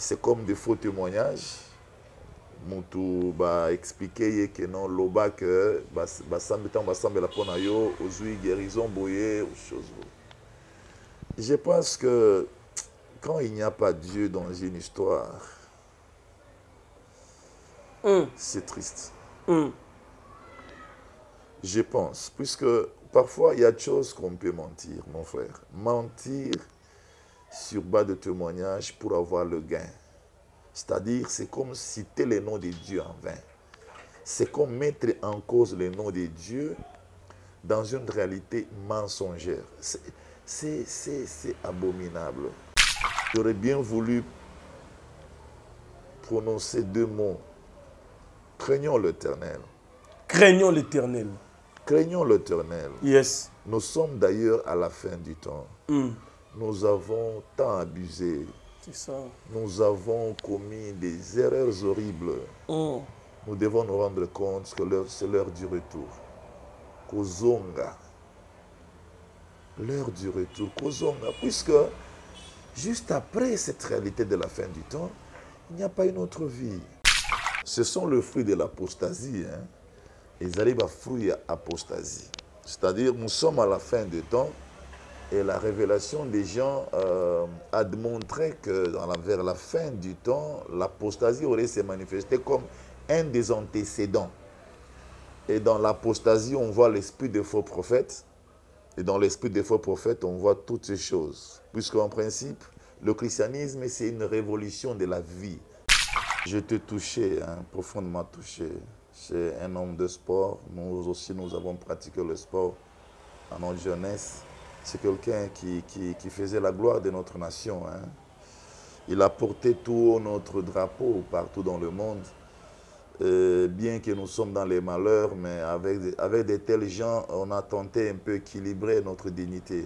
c'est comme des faux témoignages. Moutou va expliquer que non, l'oba que la ponayo, aujourd'hui guérison boyé, aux choses. Je pense que quand il n'y a pas Dieu dans une histoire, c'est triste. Je pense, puisque parfois il y a des choses qu'on peut mentir, mon frère. Mentir sur base de témoignages pour avoir le gain. C'est-à-dire, c'est comme citer le nom de Dieu en vain. C'est comme mettre en cause le nom de Dieu dans une réalité mensongère. C'est abominable. J'aurais bien voulu prononcer deux mots. Craignons l'Éternel. Craignons l'Éternel. Craignons l'Éternel. Yes. Nous sommes d'ailleurs à la fin du temps. Nous avons tant abusé. C'est ça. Nous avons commis des erreurs horribles. Nous devons nous rendre compte que c'est l'heure du retour. Kozonga. L'heure du retour. Kozonga. Puisque juste après cette réalité de la fin du temps, il n'y a pas une autre vie. Ce sont le fruit de l'apostasie. Hein? Ils arrivent à fruit à apostasie. C'est-à-dire, nous sommes à la fin du temps. Et la révélation des gens a démontré que vers la fin du temps, l'apostasie aurait se manifesté comme un des antécédents. Et dans l'apostasie, on voit l'esprit des faux prophètes. Et dans l'esprit des faux prophètes, on voit toutes ces choses. Puisqu'en principe, le christianisme, c'est une révolution de la vie. Je t'ai touché, hein, profondément touché. C'est un homme de sport. Nous aussi, nous avons pratiqué le sport en notre jeunesse. C'est quelqu'un qui faisait la gloire de notre nation. Hein. Il a porté tout notre drapeau partout dans le monde. Bien que nous sommes dans les malheurs, mais avec de tels gens, on a tenté un peu d'équilibrer notre dignité.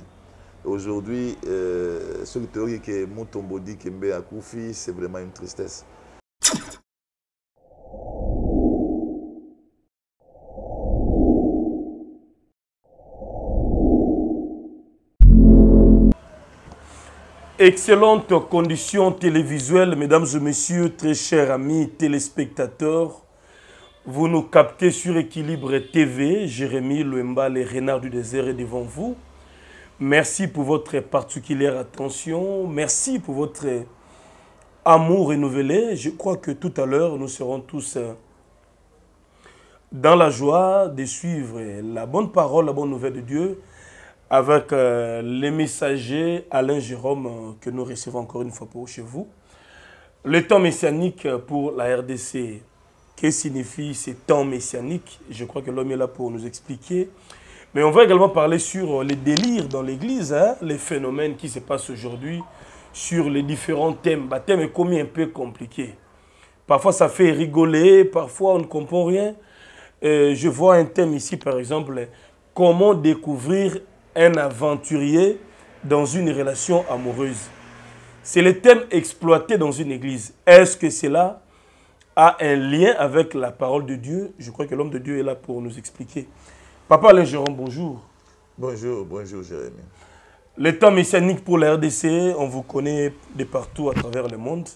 Aujourd'hui, ce théorie que Mutombo Dikembe a Koufi, c'est vraiment une tristesse. Excellentes conditions télévisuelles, mesdames et messieurs, très chers amis téléspectateurs. Vous nous captez sur Équilibre TV. Jérémie Louemba, les Renards du Désert est devant vous. Merci pour votre particulière attention. Merci pour votre amour renouvelé. Je crois que tout à l'heure, nous serons tous dans la joie de suivre la bonne parole, la bonne nouvelle de Dieu, avec les messagers Alain Jérôme que nous recevons encore une fois pour chez vous. Le temps messianique pour la RDC, que signifie ce temps messianique? Je crois que l'homme est là pour nous expliquer. Mais on va également parler sur les délires dans l'Église, hein, les phénomènes qui se passent aujourd'hui, sur les différents thèmes. Le thème est commis un peu compliqué. Parfois ça fait rigoler, parfois on ne comprend rien. Je vois un thème ici par exemple, comment découvrir un aventurier dans une relation amoureuse. C'est le thème exploité dans une église. Est-ce que cela a un lien avec la parole de Dieu? Je crois que l'homme de Dieu est là pour nous expliquer. Papa Alain Jérôme, bonjour. Bonjour, bonjour Jérémie. Le temps messianique pour la RDC, on vous connaît de partout à travers le monde.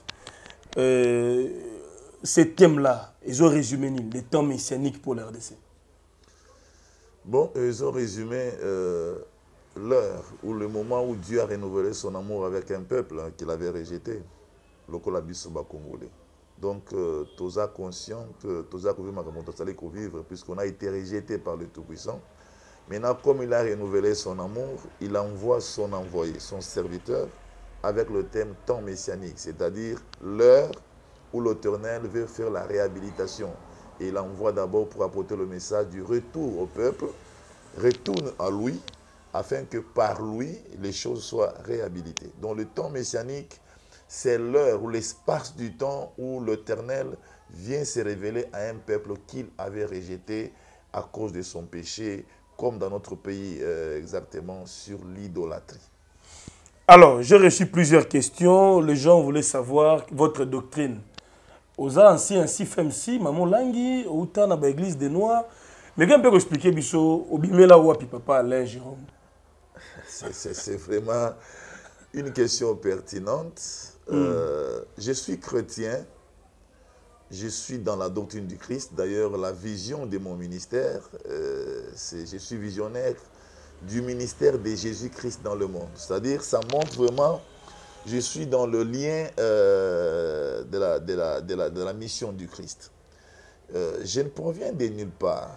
Ces thèmes-là, ils ont résumé le temps messianique pour la RDC. Bon, ils ont résumé l'heure ou le moment où Dieu a renouvelé son amour avec un peuple hein, qu'il avait rejeté, le Kolabisoba congolais. Donc, tous conscients que tous vivre, puisqu'on a été rejeté par le Tout-Puissant. Maintenant, comme il a renouvelé son amour, il envoie son envoyé, son serviteur, avec le thème temps messianique, c'est-à-dire l'heure où l'Éternel veut faire la réhabilitation. Et il envoie d'abord pour apporter le message du retour au peuple, retourne à lui, afin que par lui, les choses soient réhabilitées. Donc le temps messianique, c'est l'heure ou l'espace du temps où l'Éternel vient se révéler à un peuple qu'il avait rejeté à cause de son péché, comme dans notre pays exactement, sur l'idolâtrie. Alors, j'ai reçu plusieurs questions. Les gens voulaient savoir votre doctrine. Oza ainsi femsi maman langi outa na ba église des noirs mais quand peut expliquer biso obimela wapi papa Alain Jérôme. C'est vraiment une question pertinente Je suis chrétien, je suis dans la doctrine du Christ. D'ailleurs, la vision de mon ministère, je suis visionnaire du ministère de Jésus-Christ dans le monde. C'est-à-dire, ça montre vraiment, je suis dans le lien de la mission du Christ. Je ne proviens de nulle part.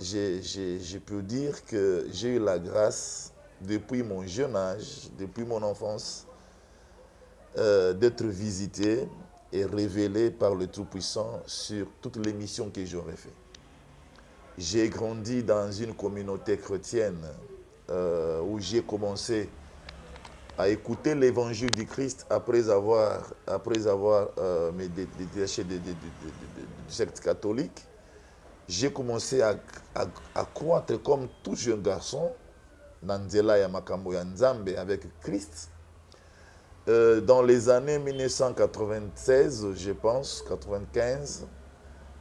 Je peux dire que j'ai eu la grâce, depuis mon jeune âge, depuis mon enfance, d'être visité et révélé par le Tout-Puissant sur toutes les missions que j'aurais fait. J'ai grandi dans une communauté chrétienne où j'ai commencé à écouter l'évangile du Christ après avoir me détaché du secte catholique. J'ai commencé à croître comme tout jeune garçon, Nanzela Yamakambo Yanzambe, avec Christ. Dans les années 1996, je pense, 95,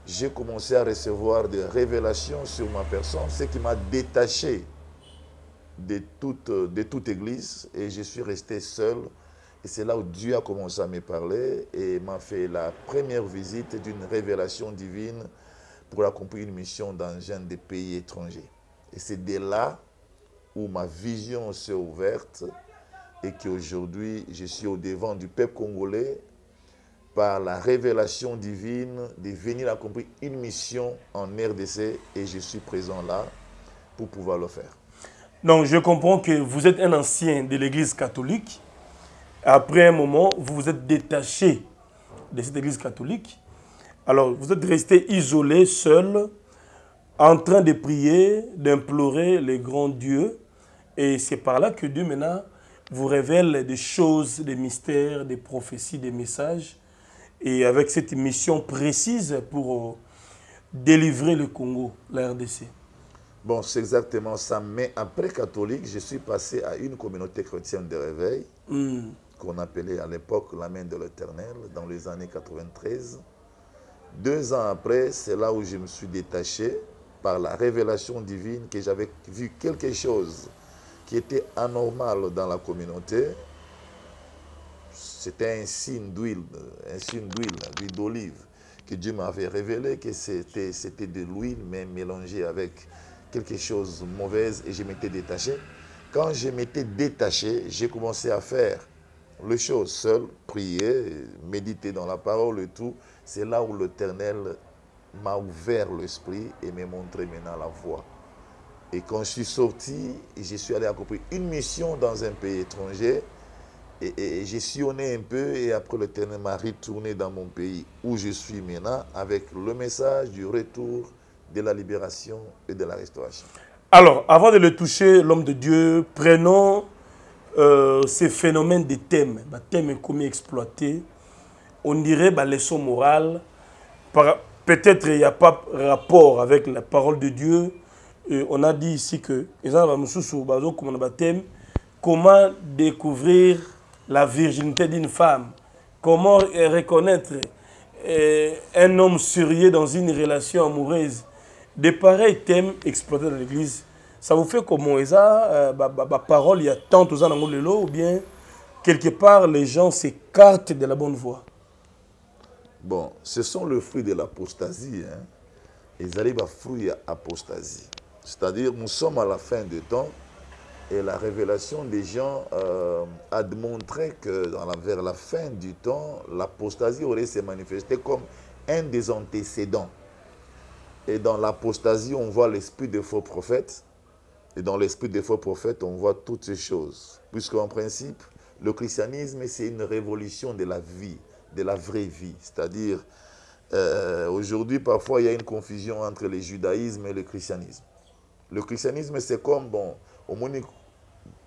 j'ai commencé à recevoir des révélations sur ma personne, ce qui m'a détaché de toute église, et je suis resté seul. Et c'est là où Dieu a commencé à me parler et m'a fait la première visite d'une révélation divine pour accomplir une mission dans un des pays étrangers. Et c'est de là où ma vision s'est ouverte et qu'aujourd'hui, je suis au devant du peuple congolais par la révélation divine de venir accomplir une mission en RDC, et je suis présent là pour pouvoir le faire. Donc, je comprends que vous êtes un ancien de l'Église catholique. Après un moment, vous vous êtes détaché de cette Église catholique. Alors, vous êtes resté isolé, seul, en train de prier, d'implorer les grands dieux. Et c'est par là que Dieu, maintenant, vous révèle des choses, des mystères, des prophéties, des messages. Et avec cette mission précise pour délivrer le Congo, la RDC. Bon, c'est exactement ça. Mais après catholique, je suis passé à une communauté chrétienne de réveil, qu'on appelait à l'époque la main de l'Éternel, dans les années 93. 2 ans après, c'est là où je me suis détaché par la révélation divine que j'avais vu quelque chose qui était anormal dans la communauté. C'était un signe d'huile, d'huile d'olive, que Dieu m'avait révélé que c'était de l'huile, mais mélangée avec quelque chose de mauvaise, et je m'étais détaché. Quand je m'étais détaché, j'ai commencé à faire les choses seul, prier, méditer dans la parole et tout. C'est là où l'Éternel m'a ouvert l'esprit et m'a montré maintenant la voie. Et quand je suis sorti, je suis allé accomplir une mission dans un pays étranger, et j'ai sillonné un peu, et après l'Éternel m'a retourné dans mon pays où je suis maintenant avec le message du retour, de la libération et de la restauration. Alors, avant de le toucher, l'homme de Dieu, prenons ces phénomènes des thèmes. Les thèmes comme exploités, on dirait la leçon morale. Peut-être il n'y a pas rapport avec la parole de Dieu. On a dit ici que, comment découvrir la virginité d'une femme, comment reconnaître un homme sérieux dans une relation amoureuse. Des pareils thèmes exploités dans l'Église, ça vous fait comment? Et ça, parole, il y a tant aux ans ou bien quelque part les gens s'écartent de la bonne voie. Bon, ce sont le fruit de l'apostasie. Hein? Ils arrivent à fruit à apostasie. C'est-à-dire, nous sommes à la fin des temps et la révélation des gens a démontré que vers la fin du temps, l'apostasie aurait se manifesté comme un des antécédents. Et dans l'apostasie, on voit l'esprit des faux prophètes. Et dans l'esprit des faux prophètes, on voit toutes ces choses. Puisqu'en principe, le christianisme, c'est une révolution de la vie, de la vraie vie. C'est-à-dire, aujourd'hui, parfois, il y a une confusion entre le judaïsme et le christianisme. Le christianisme, c'est comme, bon, homonique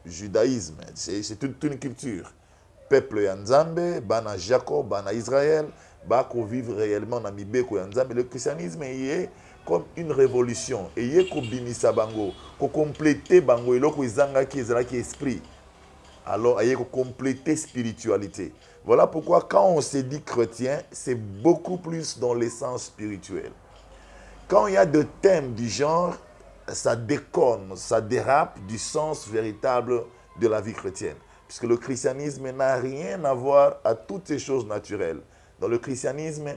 judaïsme, c'est toute une culture. Peuple Yanzambe, Bana Jacob, Bana Israël, Bako vivre réellement dans Mibeko Yanzambe. Le christianisme, il est comme une révolution. Il est comme Bimisa Bango, qu'on complète Bango, et l'autre Zanga qui est esprit. Alors, il est compléter spiritualité. Voilà pourquoi, quand on se dit chrétien, c'est beaucoup plus dans l'essence spirituelle. Quand il y a des thèmes du genre, ça déconne, ça dérape du sens véritable de la vie chrétienne. Puisque le christianisme n'a rien à voir à toutes ces choses naturelles. Dans le christianisme,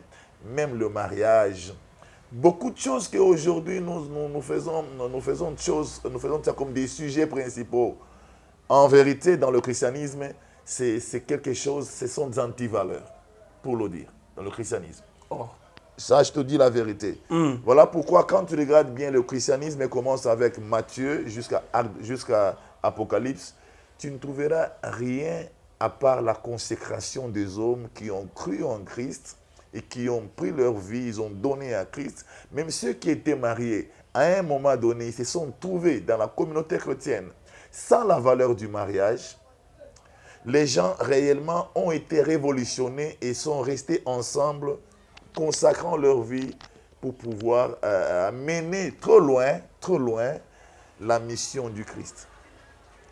même le mariage, beaucoup de choses qu'aujourd'hui nous faisons ça comme des sujets principaux. En vérité, dans le christianisme, c'est quelque chose, ce sont des antivaleurs, pour le dire, dans le christianisme. Oh. Ça, je te dis la vérité. Mm. Voilà pourquoi, quand tu regardes bien le christianisme, commence avec Matthieu jusqu'à Apocalypse, tu ne trouveras rien à part la consécration des hommes qui ont cru en Christ et qui ont pris leur vie, ils ont donné à Christ. Même ceux qui étaient mariés, à un moment donné, ils se sont trouvés dans la communauté chrétienne. Sans la valeur du mariage, les gens réellement ont été révolutionnés et sont restés ensemble, consacrant leur vie pour pouvoir mener trop loin, la mission du Christ.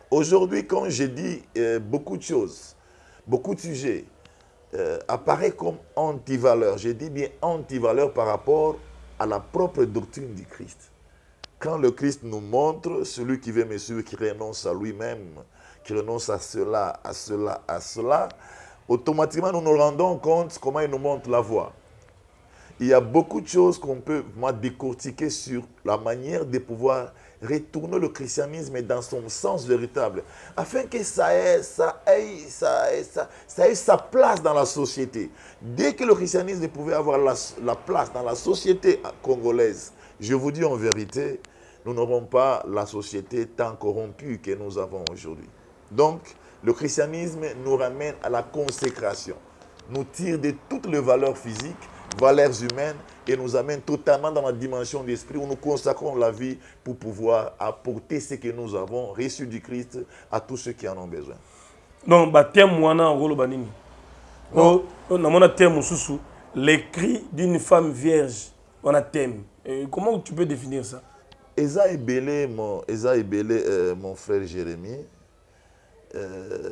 Aujourd'hui, quand j'ai dit beaucoup de choses, beaucoup de sujets, apparaît comme anti-valeur. J'ai dit bien anti-valeur par rapport à la propre doctrine du Christ. Quand le Christ nous montre, celui qui veut me suivre, qui renonce à lui-même, qui renonce à cela, à cela, à cela, automatiquement nous nous rendons compte comment il nous montre la voie. Il y a beaucoup de choses qu'on peut décortiquer sur la manière de pouvoir retourner le christianisme dans son sens véritable, afin que ça ait sa place dans la société. Dès que le christianisme pouvait avoir la place dans la société congolaise, je vous dis en vérité, nous n'aurons pas la société tant corrompue que nous avons aujourd'hui. Donc, le christianisme nous ramène à la consécration, nous tire de toutes les valeurs physiques, valeurs humaines, et nous amène totalement dans la dimension d'esprit où nous consacrons la vie pour pouvoir apporter ce que nous avons reçu du Christ à tous ceux qui en ont besoin. Donc, les cris d'une femme vierge, on a thème. Comment tu peux définir ça? Eza Ebele, mon frère Jérémie,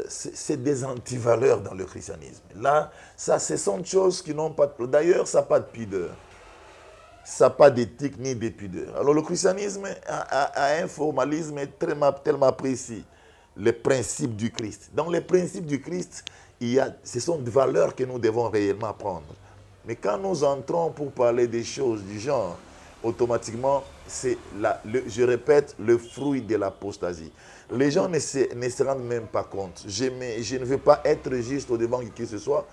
c'est des antivaleurs dans le christianisme. Là, ça, ce sont des choses qui n'ont pas de... D'ailleurs, ça n'a pas de pudeur. Ça n'a pas d'éthique ni de pudeur. Alors, le christianisme a un formalisme tellement précis. Les principes du Christ. Dans les principes du Christ, ce sont des valeurs que nous devons réellement prendre. Mais quand nous entrons pour parler des choses du genre, automatiquement, c'est, je répète, le fruit de l'apostasie. Les gens ne se rendent même pas compte. Je ne veux pas être juste au-devant de qui que ce soit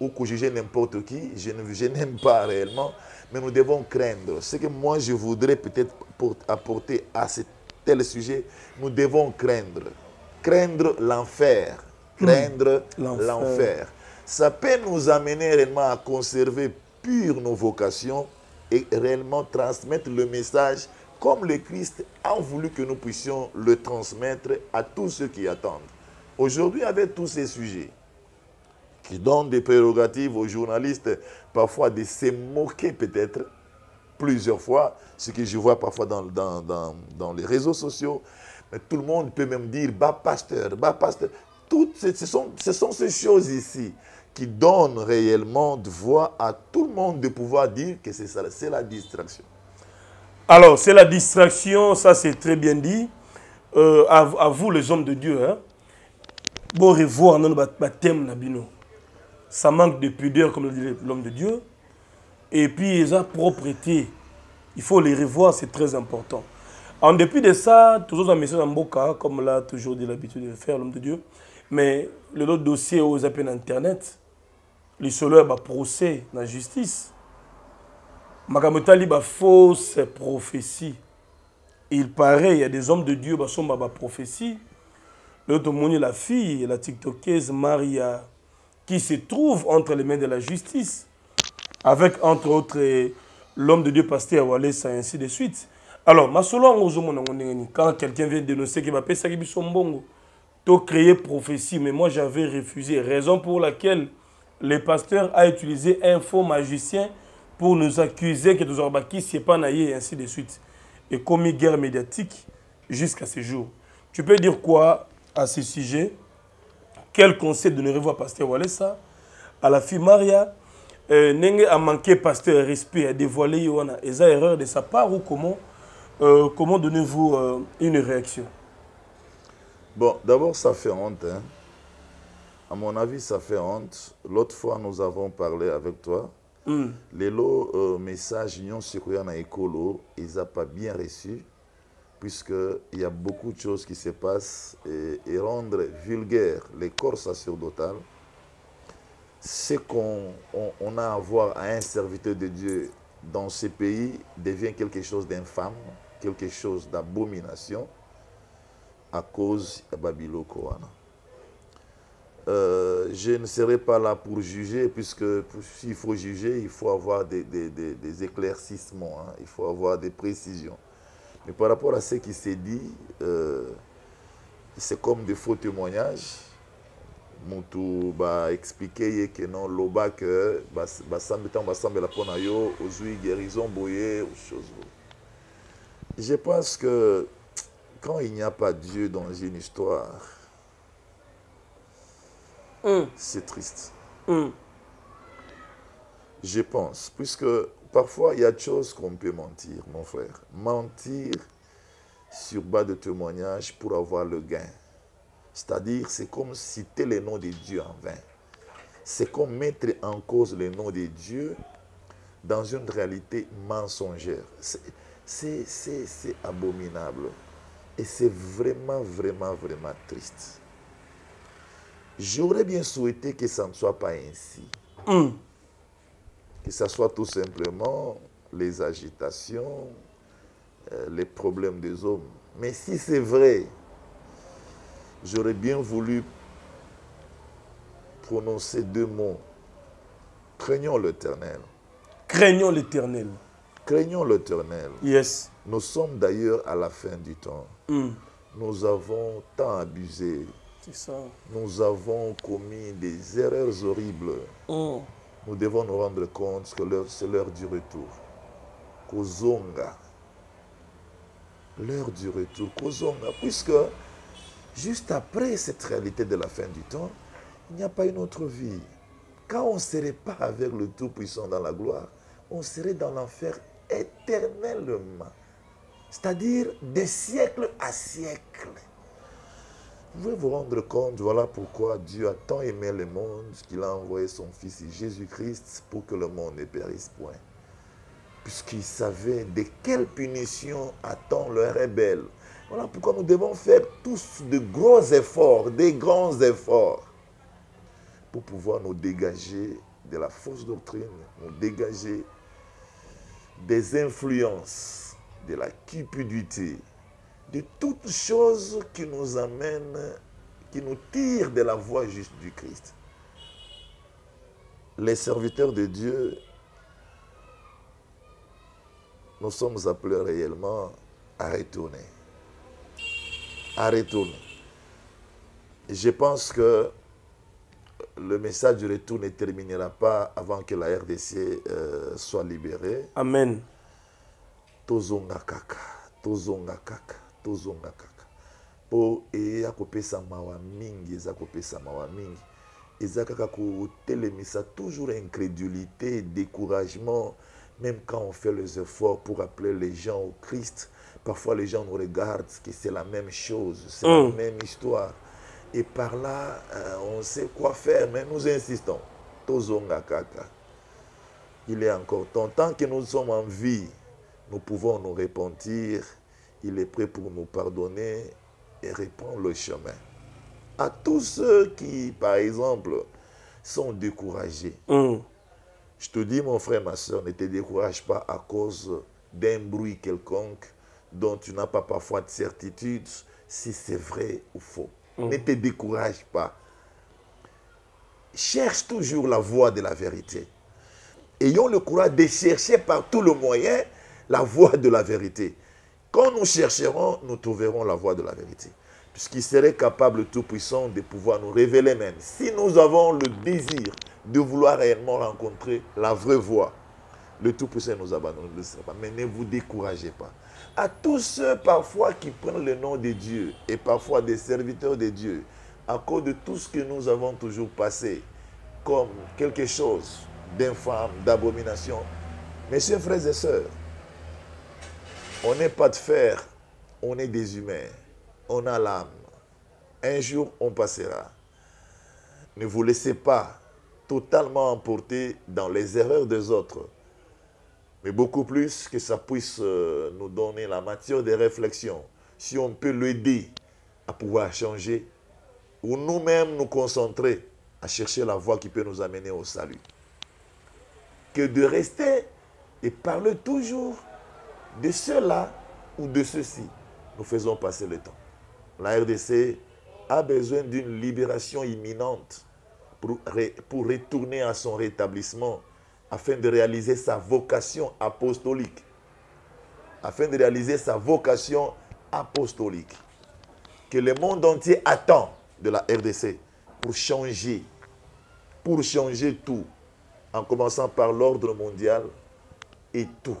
ou que juger n'importe qui. Je n'aime pas réellement, mais nous devons craindre. Ce que moi, je voudrais peut-être apporter à tel sujet, nous devons craindre. Craindre l'enfer. Craindre l'enfer. Ça peut nous amener réellement à conserver pure nos vocations et réellement transmettre le message comme le Christ a voulu que nous puissions le transmettre à tous ceux qui attendent. Aujourd'hui, avec tous ces sujets qui donnent des prérogatives aux journalistes, parfois de se moquer peut-être plusieurs fois, ce que je vois parfois dans les réseaux sociaux, mais tout le monde peut même dire « Bah pasteur, bah pasteur ». Toutes ce sont ces choses ici qui donnent réellement de voix à tout le monde de pouvoir dire que c'est la distraction. Alors, c'est la distraction, ça c'est très bien dit. À vous les hommes de Dieu, hein, bon revoir dans le thème Nabino. Ça manque de pudeur, comme le dit l'homme de Dieu. Et puis, les propriétés, il faut les revoir, c'est très important. En dépit de ça, toujours un message en boca, comme l'a toujours dit l'habitude de faire l'homme de Dieu. Mais le dossier aux appels internet, les seuls procès dans la justice. Magamotali ba fausse prophétie. Il paraît il y a des hommes de Dieu qui sont ba prophétie. L'autre monde la fille, la TikTokaise Maria, qui se trouve entre les mains de la justice, avec entre autres l'homme de Dieu Pasteur Wallace et ainsi de suite. Alors, quand quelqu'un vient dénoncer qu'il va payer ça qui son bongo. Tu as créé prophétie, mais moi j'avais refusé. Raison pour laquelle le pasteur a utilisé un faux magicien pour nous accuser que nous avons bâti pas naïe et ainsi de suite. Et commis guerre médiatique jusqu'à ce jour. Tu peux dire quoi à ce sujet? Quel conseil donnerez-vous à pasteur Wallace, à la fille Maria? N'engue a manqué pasteur respect, à dévoiler Yohana. Est-ce qu'il y a erreur de sa part ou comment? Comment donnez-vous une réaction? Bon, d'abord, ça fait honte. Hein? À mon avis, ça fait honte. L'autre fois, nous avons parlé avec toi. Les lots messages Union Sikoyana Ekolo, ils n'ont pas bien reçu, puisqu'il y a beaucoup de choses qui se passent et rendre vulgaire les corps sacerdotales. Ce qu'on a à voir à un serviteur de Dieu dans ces pays devient quelque chose d'infâme, quelque chose d'abomination à cause de Babylone Koana. Je ne serai pas là pour juger, puisque s'il faut juger, il faut avoir des éclaircissements, hein, il faut avoir des précisions. Mais par rapport à ce qui s'est dit, c'est comme des faux témoignages. Moutou va expliquer que non, l'oba que la ponayo, ozui guérison boyé, aux choses. Je pense que quand il n'y a pas Dieu dans une histoire, c'est triste. Je pense, puisque parfois il y a des choses qu'on peut mentir, mon frère. Mentir sur base de témoignages pour avoir le gain. C'est-à-dire, c'est comme citer le nom de Dieu en vain. C'est comme mettre en cause le nom de Dieu dans une réalité mensongère. C'est abominable. Et c'est vraiment, vraiment, vraiment triste. J'aurais bien souhaité que ça ne soit pas ainsi. Que ce soit tout simplement les agitations, les problèmes des hommes. Mais si c'est vrai, j'aurais bien voulu prononcer deux mots. Craignons l'Éternel. Craignons l'Éternel. Craignons l'Éternel. Yes. Nous sommes d'ailleurs à la fin du temps. Nous avons tant abusé. C'est ça. Nous avons commis des erreurs horribles. Nous devons nous rendre compte que c'est l'heure du retour. Kozonga. L'heure du retour. Kozonga. Puisque juste après cette réalité de la fin du temps, il n'y a pas une autre vie. Quand on ne serait pas avec le Tout-Puissant dans la gloire, on serait dans l'enfer éternellement. C'est-à-dire de siècle à siècle. Vous pouvez vous rendre compte, voilà pourquoi Dieu a tant aimé le monde qu'il a envoyé son Fils Jésus-Christ pour que le monde ne périsse point. Puisqu'il savait de quelle punition attend le rebelle. Voilà pourquoi nous devons faire tous de gros efforts, des grands efforts, pour pouvoir nous dégager de la fausse doctrine, nous dégager des influences, de la cupidité, de toutes choses qui nous amènent, qui nous tirent de la voie juste du Christ. Les serviteurs de Dieu, nous sommes appelés réellement à retourner. À retourner. Je pense que le message du retour ne terminera pas avant que la RDC soit libérée. Amen. Tozonga kaka, tozonga kaka, tozonga kaka. Po eya kopesa mawa mingi, eza kopesa mawa mingi. Eza kaka kotelemisa toujours incrédulité, découragement, même quand on fait les efforts pour appeler les gens au Christ. Parfois, les gens nous regardent, que c'est la même chose, c'est la même histoire. Et par là, on sait quoi faire, mais nous insistons. Tozonga kaka. Il est encore temps. Tant que nous sommes en vie, nous pouvons nous repentir. Il est prêt pour nous pardonner et reprendre le chemin. À tous ceux qui, par exemple, sont découragés. Je te dis, mon frère, ma soeur, ne te décourage pas à cause d'un bruit quelconque dont tu n'as pas parfois de certitude si c'est vrai ou faux. Ne te décourage pas. Cherche toujours la voie de la vérité. Ayons le courage de chercher par tous les moyens la voie de la vérité. Quand nous chercherons, nous trouverons la voie de la vérité. Puisqu'il serait capable, tout-puissant, de pouvoir nous révéler même. Si nous avons le désir de vouloir réellement rencontrer la vraie voie, le Tout-Puissant nous abandonne, ne le sera pas. Mais ne vous découragez pas. À tous ceux parfois qui prennent le nom de Dieu et parfois des serviteurs de Dieu, à cause de tout ce que nous avons toujours passé comme quelque chose d'infâme, d'abomination. Mes chers frères et sœurs, on n'est pas de fer, on est des humains, on a l'âme. Un jour, on passera. Ne vous laissez pas totalement emporter dans les erreurs des autres, mais beaucoup plus que ça puisse nous donner la matière de réflexion. Si on peut l'aider à pouvoir changer, ou nous-mêmes nous concentrer à chercher la voie qui peut nous amener au salut. Que de rester et parler toujours de cela ou de ceci. Nous faisons passer le temps. La RDC a besoin d'une libération imminente pour retourner à son rétablissement afin de réaliser sa vocation apostolique. Que le monde entier attend de la RDC pour changer tout, en commençant par l'ordre mondial et tout.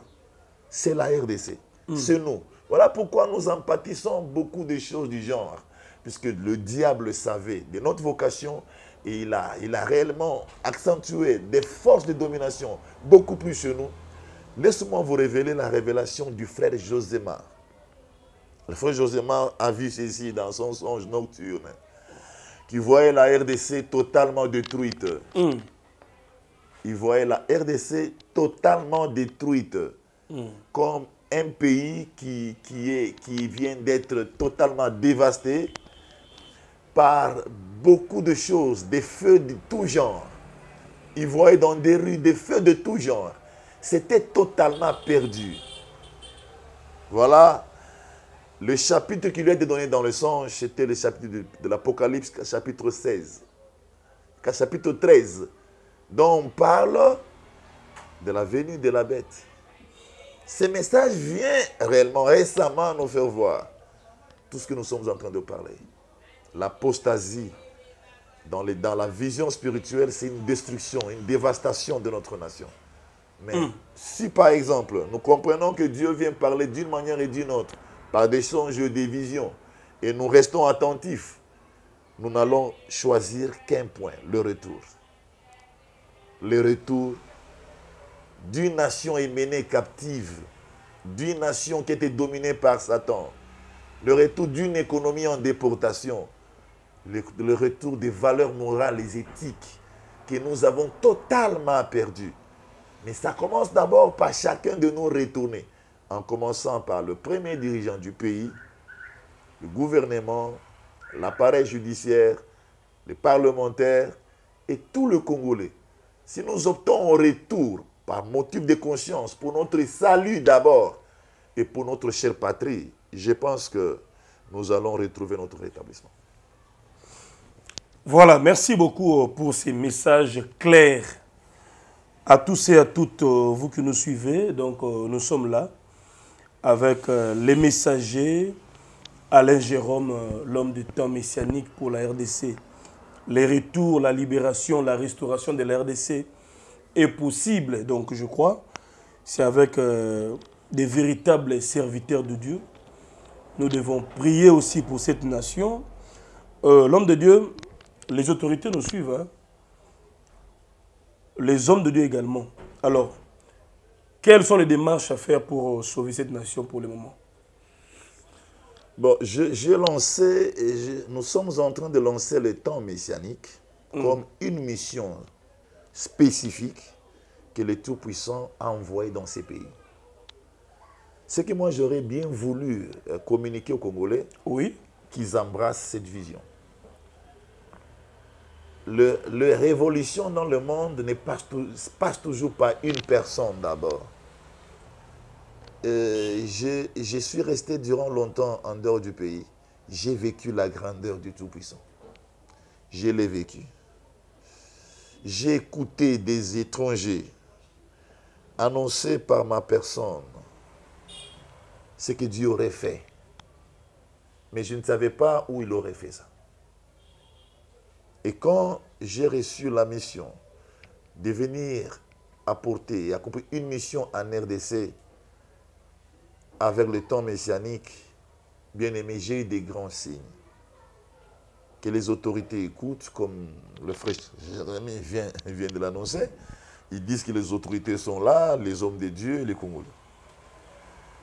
C'est la RDC, c'est nous. Voilà pourquoi nous empâtissons beaucoup de choses du genre, puisque le diable savait de notre vocation et il a réellement accentué des forces de domination beaucoup plus chez nous. Laissez-moi vous révéler la révélation du frère Joséma. Le frère Joséma a vu ceci dans son songe nocturne, qui voyait la RDC totalement détruite. Il voyait la RDC totalement détruite, comme un pays qui vient d'être totalement dévasté par beaucoup de choses, des feux de tout genre. Il voyait dans des rues des feux de tout genre. C'était totalement perdu. Voilà. Le chapitre qui lui a été donné dans le songe, c'était le chapitre de l'Apocalypse, chapitre 16. Chapitre 13. Donc on parle de la venue de la bête. Ce message vient réellement récemment nous faire voir tout ce que nous sommes en train de parler. L'apostasie dans la vision spirituelle, c'est une destruction, une dévastation de notre nation. Mais si par exemple, nous comprenons que Dieu vient parler d'une manière et d'une autre, par des songes et des visions, et nous restons attentifs, nous n'allons choisir qu'un point, le retour. Le retour d'une nation émenée captive, d'une nation qui était dominée par Satan, le retour d'une économie en déportation, le retour des valeurs morales et éthiques que nous avons totalement perdues. Mais ça commence d'abord par chacun de nous retourner, en commençant par le premier dirigeant du pays, le gouvernement, l'appareil judiciaire, les parlementaires et tout le Congolais. Si nous optons au retour par motif de conscience, pour notre salut d'abord et pour notre chère patrie, je pense que nous allons retrouver notre rétablissement. Voilà, merci beaucoup pour ces messages clairs à tous et à toutes vous qui nous suivez. Donc nous sommes là avec les messagers, Alain Jérôme, l'homme du temps messianique pour la RDC. Les retours, la libération, la restauration de la RDC est possible, donc je crois. C'est avec des véritables serviteurs de Dieu. Nous devons prier aussi pour cette nation. L'homme de Dieu, les autorités nous suivent. Hein? Les hommes de Dieu également. Alors, quelles sont les démarches à faire pour sauver cette nation pour le moment? Bon, j'ai lancé, nous sommes en train de lancer le temps messianique comme une mission spécifique que le Tout-Puissant a envoyée dans ces pays. Ce que moi j'aurais bien voulu communiquer aux Congolais, qu'ils embrassent cette vision. La révolution dans le monde ne passe toujours par une personne d'abord. Je suis resté durant longtemps en dehors du pays. J'ai vécu la grandeur du Tout-Puissant. Je l'ai vécu. J'ai écouté des étrangers annoncer par ma personne ce que Dieu aurait fait. Mais je ne savais pas où il aurait fait ça. Et quand j'ai reçu la mission de venir apporter et accomplir une mission en RDC, avec le temps messianique, bien aimé, j'ai eu des grands signes. Que les autorités écoutent, comme le frère Jérémie vient de l'annoncer. Ils disent que les autorités sont là, les hommes de Dieu et les Congolais.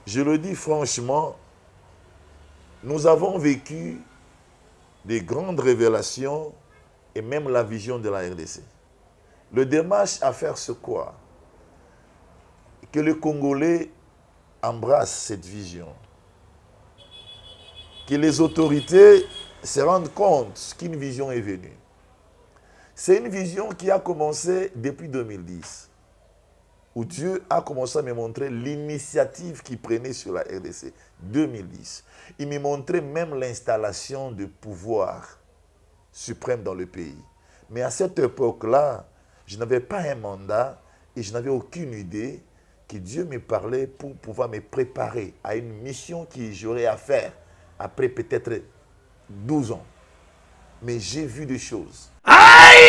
Je le dis franchement, nous avons vécu des grandes révélations et même la vision de la RDC. Le démarche à faire, c'est quoi? Que le Congolais embrasse cette vision. Que les autorités se rendent compte qu'une vision est venue. C'est une vision qui a commencé depuis 2010, où Dieu a commencé à me montrer l'initiative qu'il prenait sur la RDC. 2010. Il me montrait même l'installation de pouvoir suprême dans le pays. Mais à cette époque-là, je n'avais pas un mandat et je n'avais aucune idée que Dieu me parlait pour pouvoir me préparer à une mission que j'aurais à faire après peut-être 12 ans. Mais j'ai vu des choses. Aïe!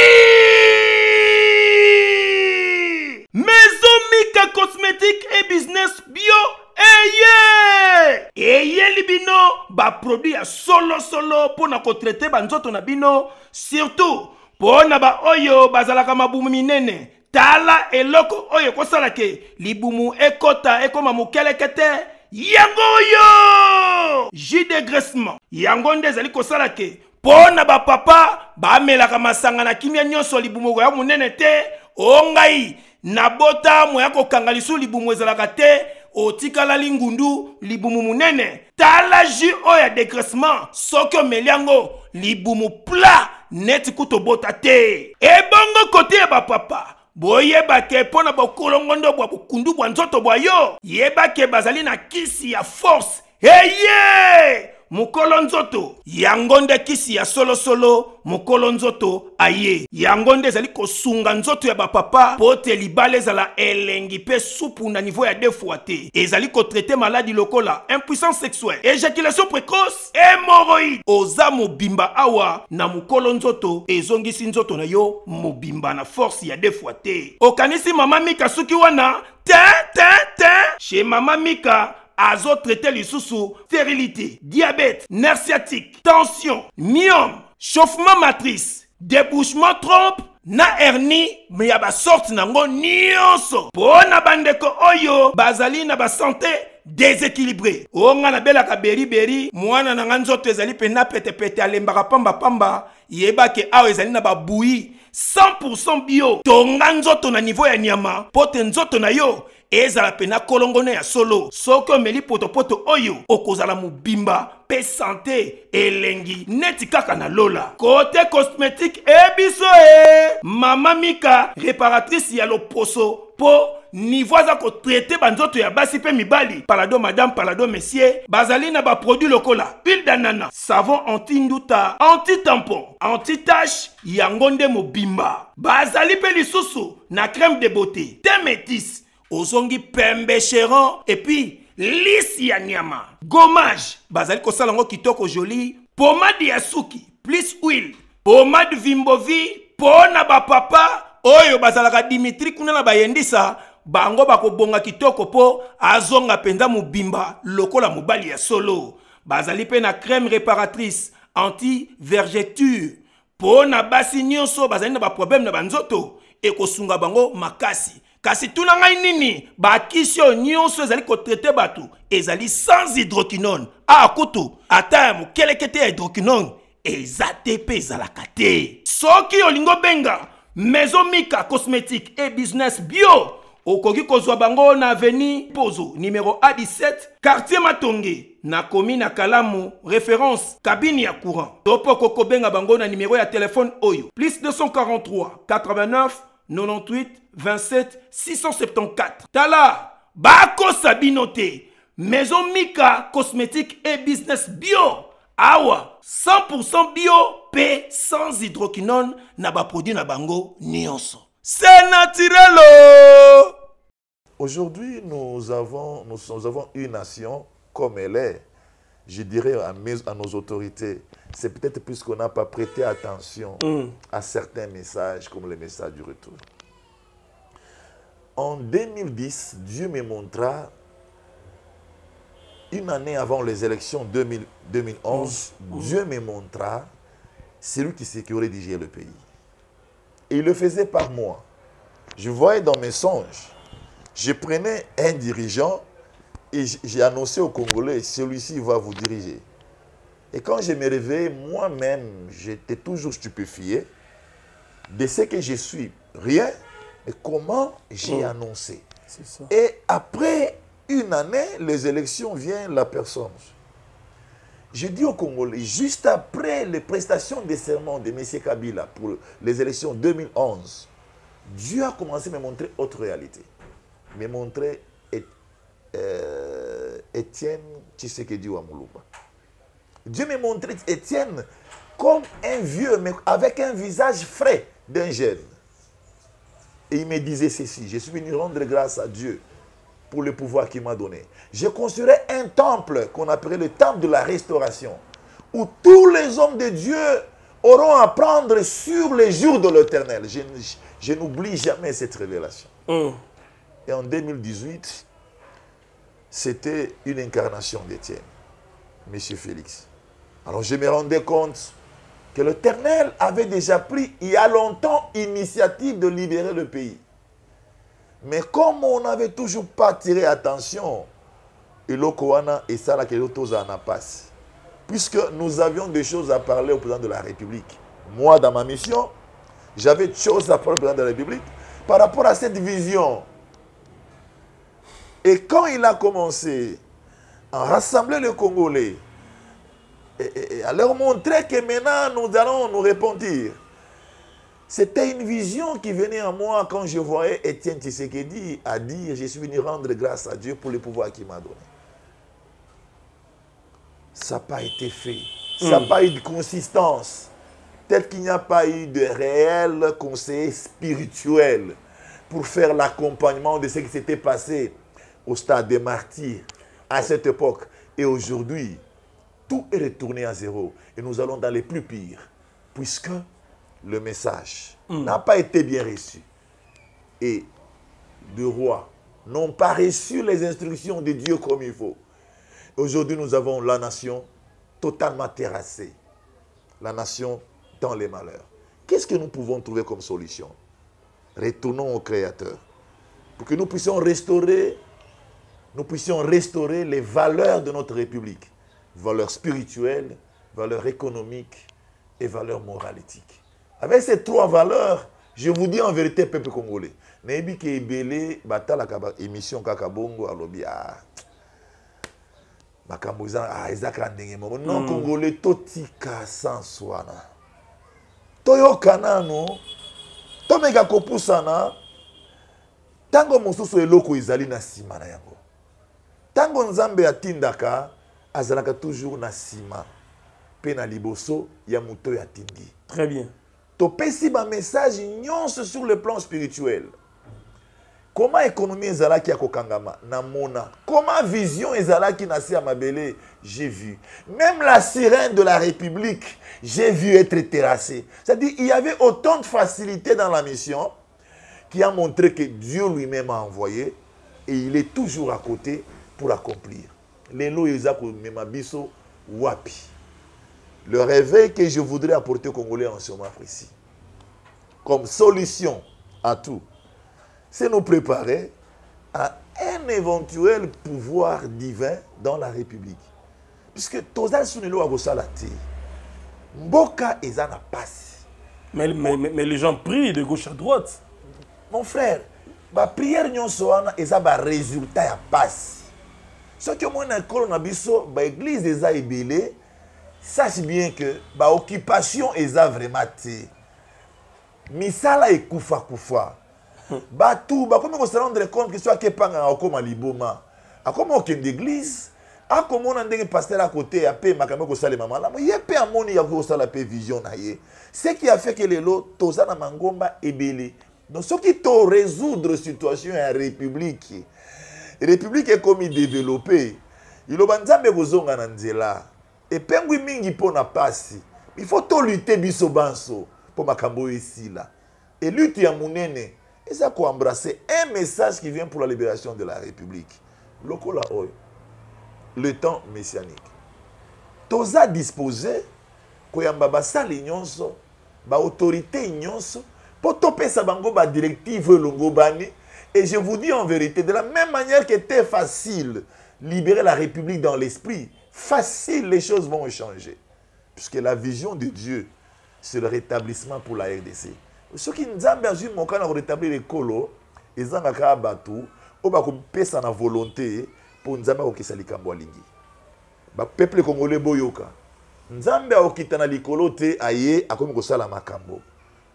Maison Mika cosmétique et business bio. Eye libino ba produit ya solo solo pona ko traiter ba nzoto na bino surtout pona ba oyo bazalaka mabumu minene tala eloko oyo kosala ke libumu ekota ekoma mukelekete yango oyo jus de graissement yango nde ezali kosala ke pona ba papa ba melaka masanga na kimia nyonso libumu ya munene te ongai na bota mo ya kokanga lisu libumu ezalaka te otikala lingundu libumu munene tala jus oya dégraissement soki omeliango libumu plat neti kutobota te ebongo kote ya bapapa boyebake mpo na bokolongondo bwa bukundu bwa nzoto bwa yo yebake bazali na kisi ya force eye mukolo nzoto yango nde kisi ya solosolo mukolo nzoto aye yango nde ezali kosunga nzoto ya bapapa po te libala ezala elengi mpe supu na niveau ya 2 fois te ezali kotraite maladi lokola impuissance sexuelle éjaculation précoce hémorroïde oza mobimba awa na mukolo nzoto ezongisi nzoto na yo mobimba na force ya 2 fois te okanisi mama Mika suki wana te chez mama Mika azo traité lisusu stérilité, diabète, nerf sciatique, tension, myome, chauffement matrice, débouchement trompe, na hernie, mais y a ba sorte nango nyonso. Pona bandeko oyo, bazali na ba santé déséquilibrée. Onga na bela ka beri beri, mwana na nzoto ezali pena pete pete alembaka pamba pamba, yeba ke awo ezali na ba bouillie 100% bio. Tonga nzoto na niveau ya nyama, pote nzoto na yo. Ezala pena kolongone ya solo soko meli potopoto oyo okozala mubimba pe santé elengi neti kaka na lola côté cosmétique ebiso mama Mika réparatrice ya loposo po niveau za ko traiter banzoto ya basi pe mibali palado madame palado monsieur bazali na ba produit lokola huile d'ananas savon anti nduta anti tampon anti tache yango nde mobimba bazali pe lisusu na crème de beauté thé métis ozongi pembe chéron et puis lisi ya nyama gommage bazali kosala ngo kitoko joli pomade ya suki plus huile pomade vimbovi pona ba papa oyo bazalaka Dimitri kuna na bayendisa bango bakobonga kitoko po azonga penza mubimba lokola mobali ya solo bazali pe na crème réparatrice anti vergeture pona basi nyonso bazali na ba problème na banzoto ekosunga bango makasi kasi tuna ngai nini bakisio nyonso ezali kotraite bato ezali sans hydroquinone akutu ata mokelekete ya hydroquinone eza te pe ezalaka te soki olingo benga Maison Mika cosmétique et business bio okoki kozwa bango na avenue Pozo numéro A17 quartier Matonge na commune na Kalamu référence cabine ya courant topo koko benga bango na numéro ya téléphone oyo plus 243 89 98 27 674. Tala, Bako Sabinote, Maison Mika, cosmétique et business bio. Awa, 100% bio, P, sans hydroquinone, naba produit nabango, nyonso. C'est naturel. Aujourd'hui, nous avons une nation comme elle est. Je dirais à nos autorités, c'est peut-être plus qu'on n'a pas prêté attention à certains messages, comme les messages du retour. En 2010, Dieu me montra, une année avant les élections 2011, Dieu me montra celui qui dirigeait le pays. Et il le faisait par moi. Je voyais dans mes songes, je prenais un dirigeant, et j'ai annoncé aux Congolais, celui-ci va vous diriger. Et quand je me réveillais, moi-même, j'étais toujours stupéfié de ce que je suis, rien, et comment j'ai annoncé. Ça. Et après une année, les élections viennent, la personne. Je dis aux Congolais, juste après les prestations des serments de M. Kabila pour les élections 2011, Dieu a commencé à me montrer autre réalité. Me montrer Étienne Tshisekedi ou Amoulomba. Dieu me montrait Étienne comme un vieux, mais avec un visage frais d'un jeune. Et il me disait ceci, je suis venu rendre grâce à Dieu pour le pouvoir qu'il m'a donné. J'ai construit un temple qu'on appelait le temple de la restauration, où tous les hommes de Dieu auront à prendre sur les jours de l'Éternel. Je n'oublie jamais cette révélation. Et en 2018, c'était une incarnation d'Étienne, M. Félix. Alors je me rendais compte que l'Éternel avait déjà pris il y a longtemps l'initiative de libérer le pays. Mais comme on n'avait toujours pas tiré attention, Elokoana et Sarakelotoza en passe. Puisque nous avions des choses à parler au président de la République. Moi, dans ma mission, j'avais des choses à parler au président de la République par rapport à cette vision. Et quand il a commencé à rassembler les Congolais, et à leur montrer que maintenant nous allons nous repentir. C'était une vision qui venait à moi quand je voyais Étienne Tshisekedi à dire « Je suis venu rendre grâce à Dieu pour le pouvoir qu'il m'a donné. » Ça n'a pas été fait. Ça n'a pas eu de consistance. Peut-être qu'il n'y a pas eu de réel conseil spirituel pour faire l'accompagnement de ce qui s'était passé au stade des martyrs à cette époque. Et aujourd'hui, tout est retourné à zéro. Et nous allons dans les plus pires. Puisque le message n'a pas été bien reçu. Et les rois n'ont pas reçu les instructions de Dieu comme il faut. Aujourd'hui, nous avons la nation totalement terrassée. La nation dans les malheurs. Qu'est-ce que nous pouvons trouver comme solution? Retournons au Créateur. Pour que nous puissions restaurer, les valeurs de notre République. Valeurs spirituelles, valeurs économiques et valeurs morales éthiques. Avec ces trois valeurs, je vous dis en vérité, peuple congolais, n'ayez que belé batala kaba émission Kaka Bongo à lobby à makamboza à ezakra ndenge momo non congolais totika sans swana toyokana no tomeka kopusana tango mosusu eloko ezali na sima na yango tango nzambe atindaka azalaka toujours na sima pe na liboso ya moto ya tindi. Très bien. Topesi ba message nyonso sur le plan spirituel. Comment économie ezalaki ya kokangama na mona. Comment vision ezalaki na se ya mabele, j'ai vu. Même la sirène de la République, j'ai vu être terrassée. C'est-à-dire il y avait autant de facilité dans la mission qui a montré que Dieu lui-même a envoyé et il est toujours à côté pour accomplir. Le réveil que je voudrais apporter aux Congolais en ce moment précis, comme solution à tout, c'est nous préparer à un éventuel pouvoir divin dans la République. Puisque Toza Sunelo Agosalati, Mboka Ezana passe. Mais les gens prient de gauche à droite. Mon frère, la prière Nyon Soana Ezaba résultat passe. Ce que moi dans l'église des Aïbélés, sache bien que l'occupation est vraiment tée. Mais ça là est koufa. Tout, comment on se rendre compte que soit que pas en comme liboma. À comment on l'église, à comment on a des pasteurs à côté à payer makambe ko sale maman là, il y a pas mon il y a ko sale paix vision na ye. Ce qui a fait que les lots toza na mangomba ebélé. Donc ce qui to résoudre situation en République. La République est comme développée. Il a dit que vous avez dit là. Et pengui mingi pona passi. Il faut tout lutter biso banso pour makambo ici là. Et lutte ya munene. Et ça qu'on embrasser un message qui vient pour la libération de la République. Lokola oyo. Le temps messianique. Toza disposé koyamba basali nyonso, ba autorité nyonso, pour toper sa bango ba directive longobani. Et je vous dis en vérité, de la même manière qu'il était facile libérer la République dans l'esprit, facile, les choses vont changer. Puisque la vision de Dieu, c'est le rétablissement pour la RDC. Ceux qui nous ont rétabli les colos, ils ont battu, ils ont pèsé la volonté pour nous amener au Kisalikambo Alingi. Le peuple congolais boyoka. Nous avons quitté les colos, aïe, à comme Salamakambo.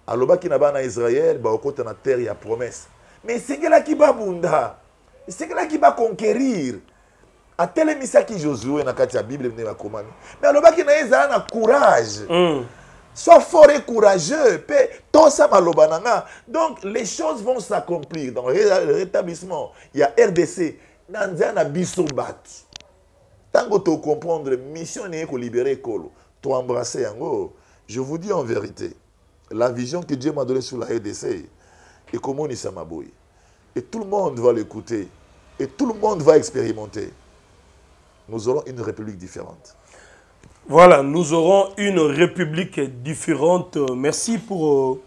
Alors, qui n'a pas en Israël, bah au côté de la terre, il y a promesse. Mais c'est là qui va bunda, c'est là qui va conquérir. A tel misa qui Josué na kati ya Bible ne va commande. Mais alors, qui n'a pas na courage. Sois fort et courageux. Donc, les choses vont s'accomplir. Dans le rétablissement, il y a RDC. Nandiana Bissobat. Tant que tu comprends, missionnaire pour libérer Kolo, tu embrasses Yango. Je vous dis en vérité, la vision que Dieu m'a donnée sur la RDC, et comment il s'amabouille. Et tout le monde va l'écouter. Et tout le monde va expérimenter. Nous aurons une république différente. Voilà, nous aurons une république différente. Merci pour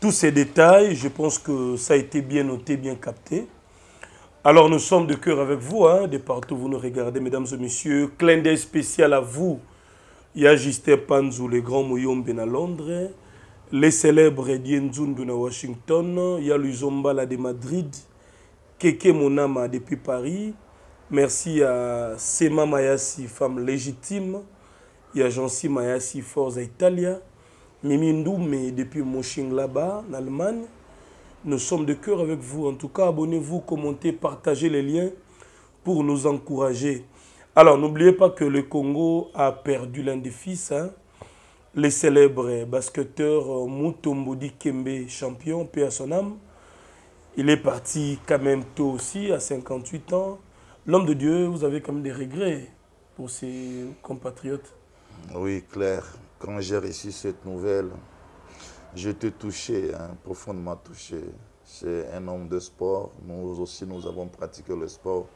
tous ces détails. Je pense que ça a été bien noté, bien capté. Alors, nous sommes de cœur avec vous, hein, de partout vous nous regardez, mesdames et messieurs. Clin d'œil spécial à vous. Il y a Justin Panzou, le grand Mouyombe à Londres. Les célèbres Dienzundu à Washington. Il y a Luzombala de Madrid. Keke Monama depuis Paris. Merci à Sema Mayassi, femme légitime. Il y a Jean-Cy Mayassi, Forza Italia. Mimi Ndoume depuis Moshing là-bas, en Allemagne. Nous sommes de cœur avec vous. En tout cas, abonnez-vous, commentez, partagez les liens pour nous encourager. Alors, n'oubliez pas que le Congo a perdu l'un des fils. Hein? Les célèbres basketteurs Mutombo Dikembe, champion, paix à son âme. Il est parti quand même tôt aussi, à 58 ans. L'homme de Dieu, vous avez quand même des regrets pour ses compatriotes. Oui, Claire. Quand j'ai reçu cette nouvelle, j'étais touché, hein, profondément touché. C'est un homme de sport. Nous aussi, nous avons pratiqué le sport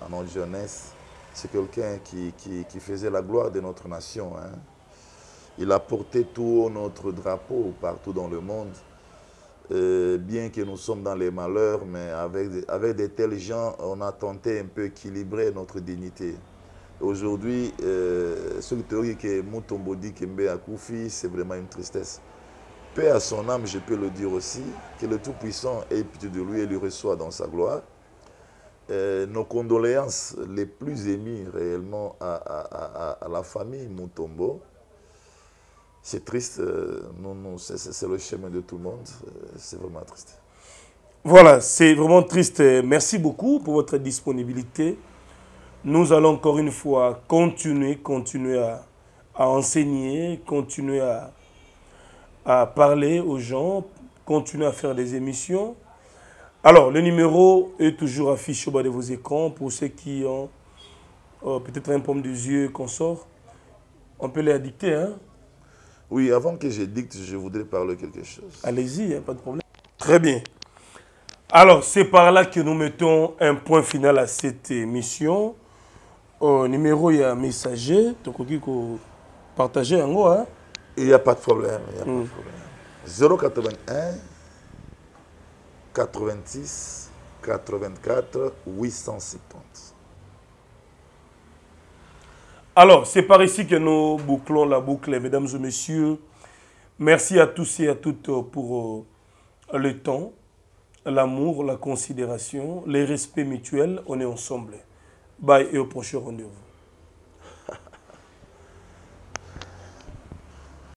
à notre jeunesse. C'est quelqu'un qui faisait la gloire de notre nation. Hein. Il a porté tout haut notre drapeau partout dans le monde. Bien que nous sommes dans les malheurs, mais avec de tels gens, on a tenté un peu d'équilibrer notre dignité. Aujourd'hui, cette théorie que Mutombo Dikembe a Koufi, c'est vraiment une tristesse. Paix à son âme, je peux le dire aussi, que le Tout-Puissant ait pitié de lui et lui reçoit dans sa gloire. Nos condoléances les plus émues réellement à la famille Mutombo. C'est triste, c'est le chemin de tout le monde, c'est vraiment triste. Voilà, c'est vraiment triste. Merci beaucoup pour votre disponibilité. Nous allons encore une fois continuer à enseigner, continuer à parler aux gens, continuer à faire des émissions. Alors, le numéro est toujours affiché au bas de vos écrans pour ceux qui ont peut-être un pomme de yeux qu'on sort. On peut les addicter, hein? Oui, avant que je dicte, je voudrais parler quelque chose. Allez-y, hein, pas de problème. Très bien. Alors, c'est par là que nous mettons un point final à cette émission. Au numéro, il y a un messager. Donc, il faut partager un mot. Hein? Il n'y a pas de problème. Il y a pas de problème. 081 86 84 850. Alors, c'est par ici que nous bouclons la boucle, mesdames et messieurs. Merci à tous et à toutes pour le temps, l'amour, la considération, les respects mutuels. On est ensemble. Bye et au prochain rendez-vous.